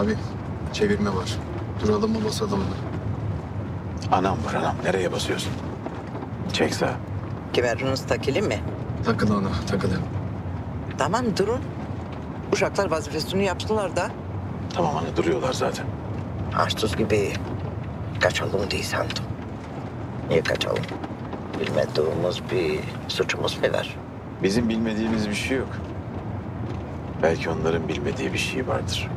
Abi çevirme var. Duralım mı basalım mı? Anam var anam. Nereye basıyorsun? Çek sağa. Güverciniz takili mi? Takılı ana takılı. Tamam durun. Uşaklar vazifesini yaptılar da. Tamam anne duruyorlar zaten. Arsuz gibi kaçalım diye sandım. Niye kaçalım? Bilmediğimiz bir suçumuz mu var? Bizim bilmediğimiz bir şey yok. Belki onların bilmediği bir şey vardır.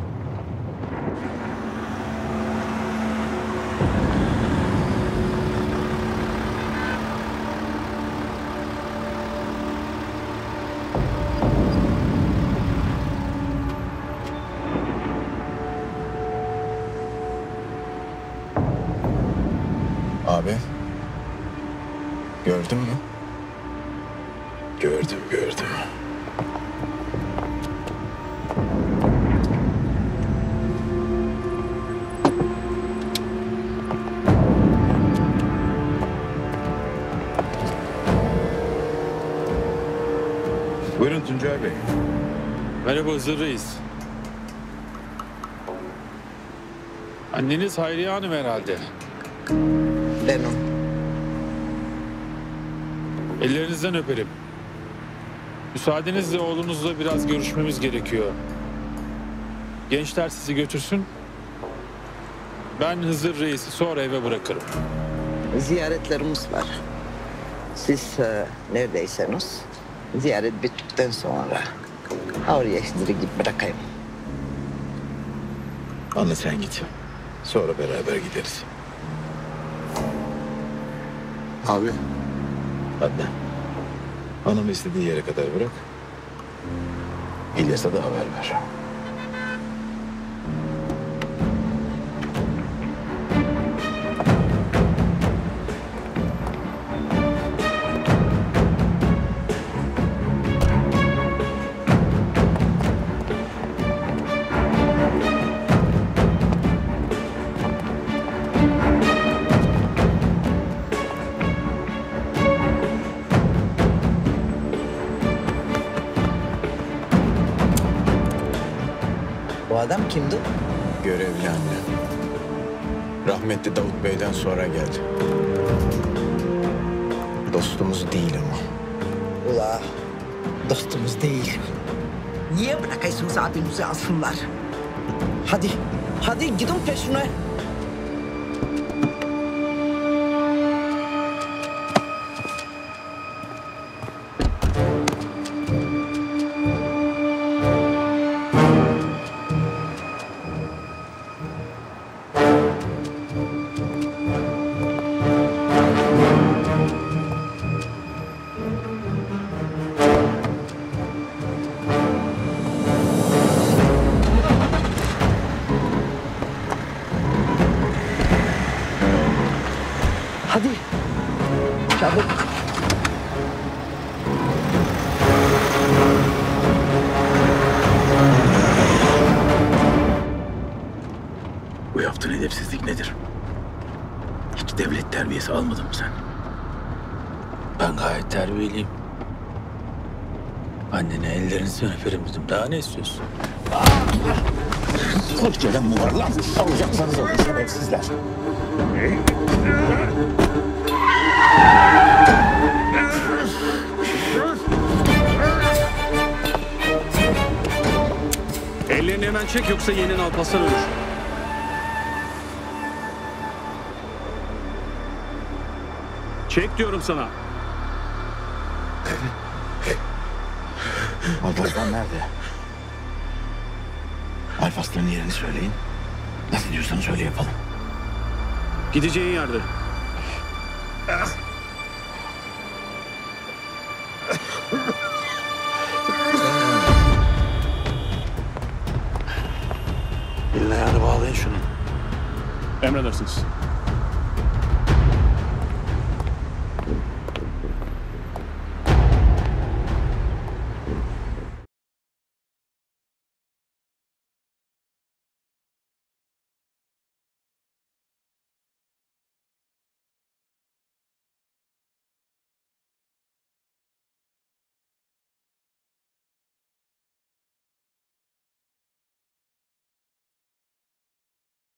Abi, gördün mü? Gördüm, gördüm. Buyurun Tuncay Bey. Merhaba Hızır Reis. Anneniz Hayriye Hanım herhalde. Benim. Ellerinizden öperim. Müsaadenizle oğlunuzla biraz görüşmemiz gerekiyor. Gençler sizi götürsün. Ben Hızır Reis'i sonra eve bırakırım. Ziyaretlerimiz var. Siz neredeyseniz ziyaret bittikten sonra oraya sizleri gidip bırakayım. Anne sen git. Sonra beraber gideriz. Abi. Adnan. Hanımı istediği yere kadar bırak. İlyas'a da haber ver. Adam kimdi? Görevli anne. Rahmetli Davut Bey'den sonra geldi. Dostumuz değil ama. Ula, dostumuz değil. Niye bırakıyorsunuz abimizi alsınlar? Hadi, hadi gidin peşine. Bu yaptığın edepsizlik nedir? Hiç devlet terbiyesi almadın mı sen? Ben gayet terbiyeliyim. Annene ellerinden öperim dedim. Daha ne istiyorsun? Kurt gelen mi var lan? Alacaksanız alın şerefsizler. Ellerini hemen çek yoksa yeğenin Alparslan ölür. Çek diyorum sana. Alparslan nerede? Alparslan'ın yerini söyleyin. Nasıl diyorsanız öyle yapalım. Gideceğin yerde. Elini ayağını bağlayın şunu. Emredersiniz.